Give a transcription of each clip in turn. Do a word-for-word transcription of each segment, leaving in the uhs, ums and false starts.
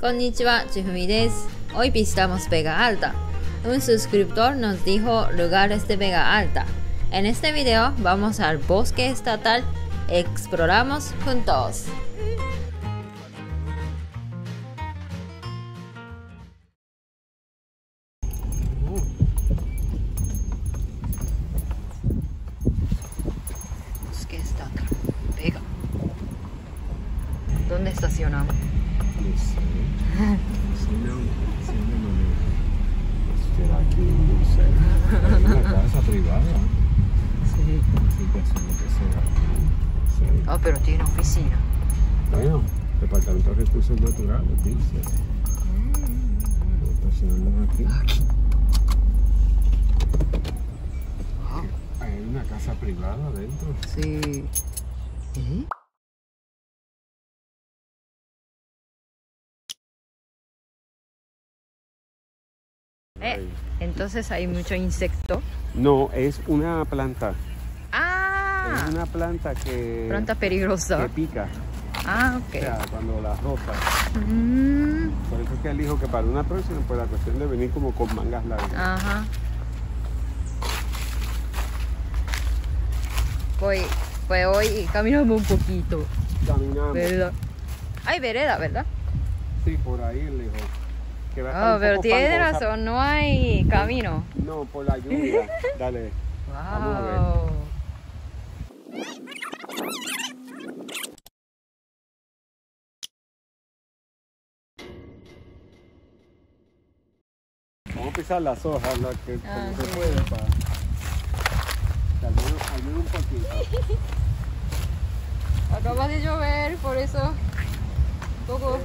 Con nichiwa, Chihumi des. Hoy visitamos Vega Alta. Un suscriptor nos dijo lugares de Vega Alta. En este video vamos al Bosque Estatal. Exploramos juntos. ¿Dónde estacionamos? No sé. Si no, si no, no me... Será aquí, no sé. Es una casa privada. Sí. Sí, pues lo que será. Sí. Ah, oh, pero tiene oficina. Bueno, Departamento de Recursos Naturales, dice. Mm. Estacionamos aquí. Aquí. Oh. Hay una casa privada adentro. Sí. ¿Eh? Eh, entonces hay mucho insecto. No, es una planta. Ah. Es una planta que... Planta peligrosa. Que pica. Ah, ok. O sea, cuando la roza. Mm. Por eso es que elijo que para una próxima, pues la cuestión de venir como con mangas largas. Ajá. Pues, pues hoy caminamos un poquito. Caminamos. ¿Verdad? Hay vereda, ¿verdad? Sí, por ahí lejos. No, oh, pero tiene razón, no hay camino. No, por la lluvia. Dale. Wow. Vamos a ver. Vamos a pisar las hojas, las que ah, como sí. Se puede para. Al menos, al menos un poquito. Acaba de llover, por eso un poco. Sí.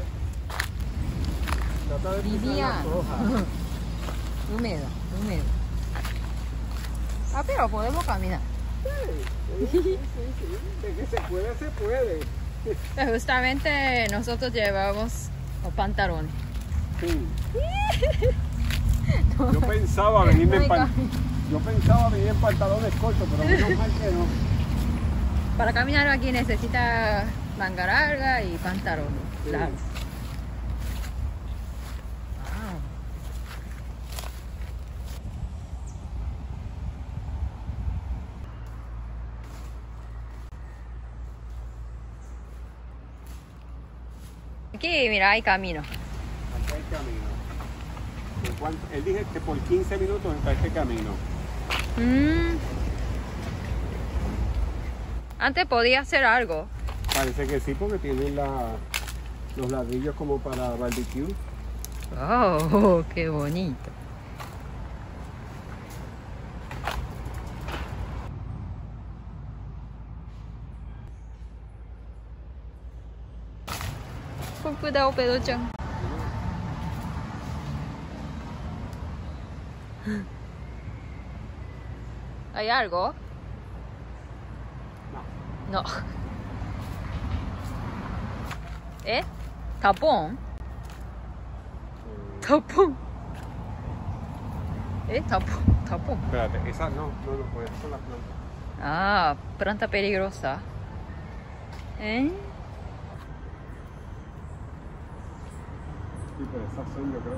Vivía húmedo, húmedo. Ah, pero podemos caminar. Sí, sí, sí, sí. De que se puede, se puede. Justamente nosotros llevamos los pantalones. Sí. No, yo pensaba venir no en pan... Yo pensaba venir en pantalones cortos, pero menos mal que no. Para caminar aquí necesita manga larga y pantalones sí. Largos. Aquí, mira, hay camino. Aquí hay camino. ¿Cuánto? Él dijo que por quince minutos está este camino. Mm. Antes podía hacer algo. Parece que sí, porque tiene la, los ladrillos como para barbecue. Oh, qué bonito. Con cuidado, Pedro-chan. ¿Hay algo? No. No. ¿Eh? ¿Tapón? ¿Tapón? ¿Eh? ¿Tapón? ¿Tapón? Espérate, esa no, no lo puedes, son las plantas. Ah, planta peligrosa. ¿Eh? Sí, pero esas son, yo creo.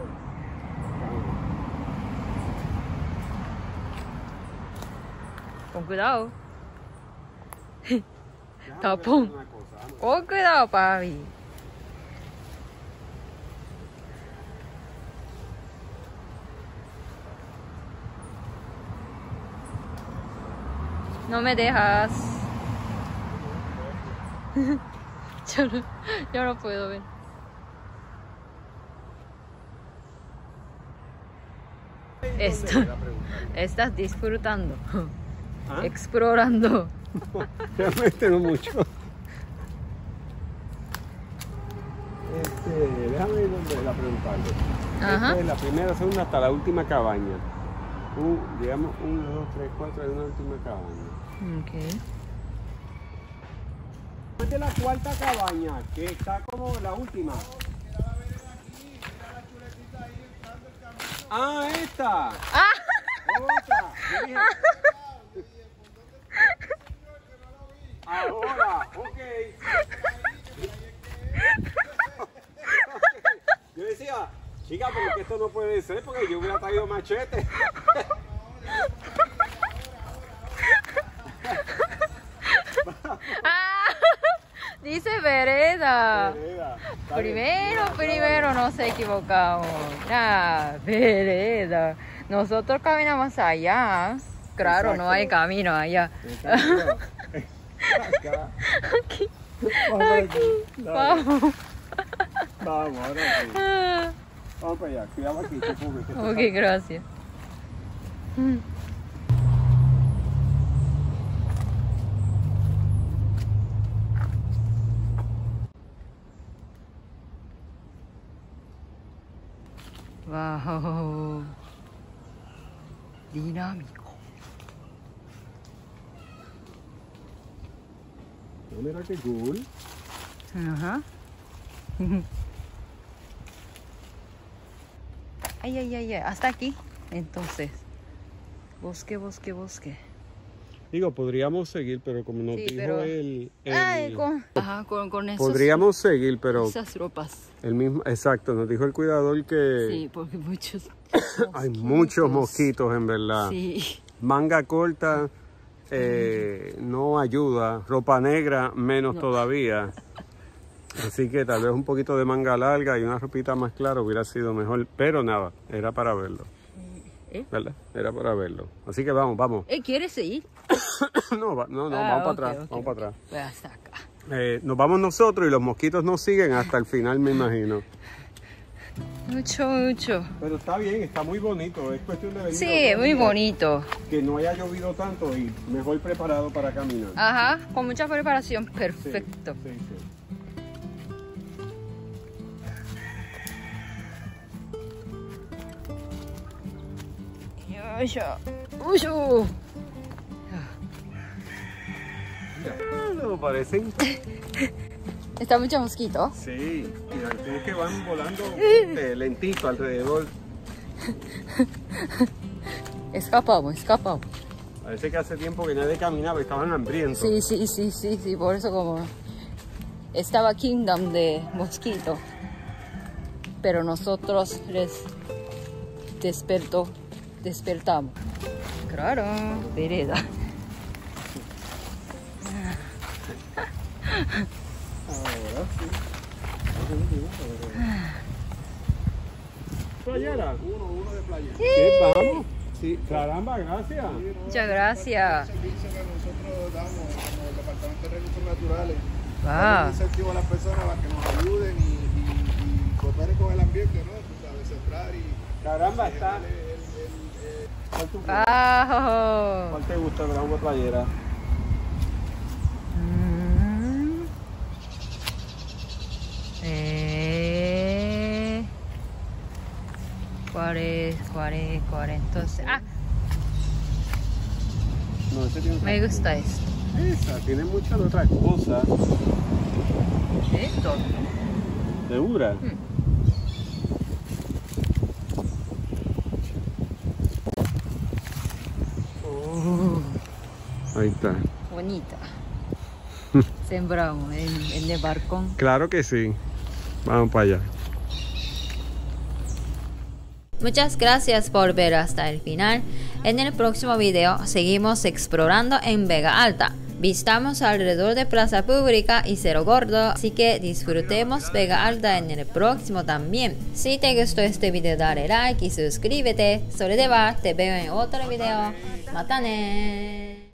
Con cuidado. Tapón. Con cuidado, papi. No me dejas. yo, no, yo no puedo ver. Esto, estás disfrutando, ¿ah? Explorando. Realmente no mucho. Este, déjame ir donde la preguntarle. Ajá. Este, la primera, segunda hasta la última cabaña. Uh, llegamos uno, dos, tres, cuatro, hay una última cabaña. Ok. Después de la cuarta cabaña, que está como la última. Ah, esta. Ah. Otra. Dije... Ahora, ok. chica, chica, pero que esto no puede ser porque yo hubiera traído machete. Ah, dice vereda. Vereda. Primero, bien. primero nos equivocamos. Ah, vereda. Nosotros caminamos allá. Claro, exacto. No hay camino allá. Acá. Aquí. Vamos. Aquí. Vamos. Vamos, ahora sí. Vamos para allá. Cuidado aquí. Te cubre, que te ok, pasa. Gracias. Mm. Wow. Dinámico. Mira qué cool. Ajá. Ay, ay, ay, ay. Hasta aquí. Entonces. Bosque, bosque, bosque. Digo, podríamos seguir, pero como nos sí, dijo pero... el, el... Ay, con... Ajá, con, con esos... Podríamos seguir, pero... Esas ropas. El mismo... Exacto, nos dijo el cuidador que... Sí, porque muchos... Hay muchos mosquitos, en verdad. Sí. Manga corta... Eh, no ayuda, ropa negra menos no. todavía, así que tal vez un poquito de manga larga y una ropita más clara hubiera sido mejor, pero nada, era para verlo, ¿eh? ¿Verdad? Era para verlo, así que vamos, vamos. ¿Eh, ¿Quieres seguir? no, no, no, ah, vamos okay, para atrás, okay, vamos okay. para atrás. Voy hasta acá. Eh, nos vamos nosotros y los mosquitos nos siguen hasta el final, me imagino. Mucho, mucho. Pero está bien, está muy bonito. Es cuestión de venir. Sí, muy bonito. Que no haya llovido tanto y mejor preparado para caminar. Ajá, con mucha preparación. Perfecto. Sí, sí, sí. Mira, ¿no parecen? Está mucho mosquito. Sí, y es que van volando eh, lentito alrededor. Escapamos, escapamos. Parece que hace tiempo que nadie caminaba, estaban hambrientos. Sí, sí, sí, sí, sí, por eso como... Estaba Kingdom de mosquito. Pero nosotros les despertó, despertamos. Claro, vereda. Playera, uno, uno de playera. Sí. ¿Qué, vamos? Sí, caramba, gracias. Muchas gracias. Servicio que nosotros damos en el Departamento de Recursos Naturales. Ah. Incentivo a las personas para que nos ayuden y, y, y cooperen con el ambiente, ¿no? Tú sabes, sembrar y... Caramba, está... El, el, el, el... ¿Cuál, tú ah. ¿Cuál te gusta? ¿Verdad? Una playera. Eh, cuarenta, cuarenta, cuarenta, entonces, ah, no, ese tiene me gusta eso. Esa, tiene muchas otras cosas. ¿Esto? ¿De Ura? Hmm. Oh. Ahí está. Bonita. Sembramos en, en el balcón. Claro que sí. Vamos para allá. Muchas gracias por ver hasta el final. En el próximo video seguimos explorando en Vega Alta. Visitamos alrededor de Plaza Pública y Cerro Gordo, así que disfrutemos Vega Alta en el próximo también. Si te gustó este video dale like y suscríbete. Sobre de va, te veo en otro video. Matane.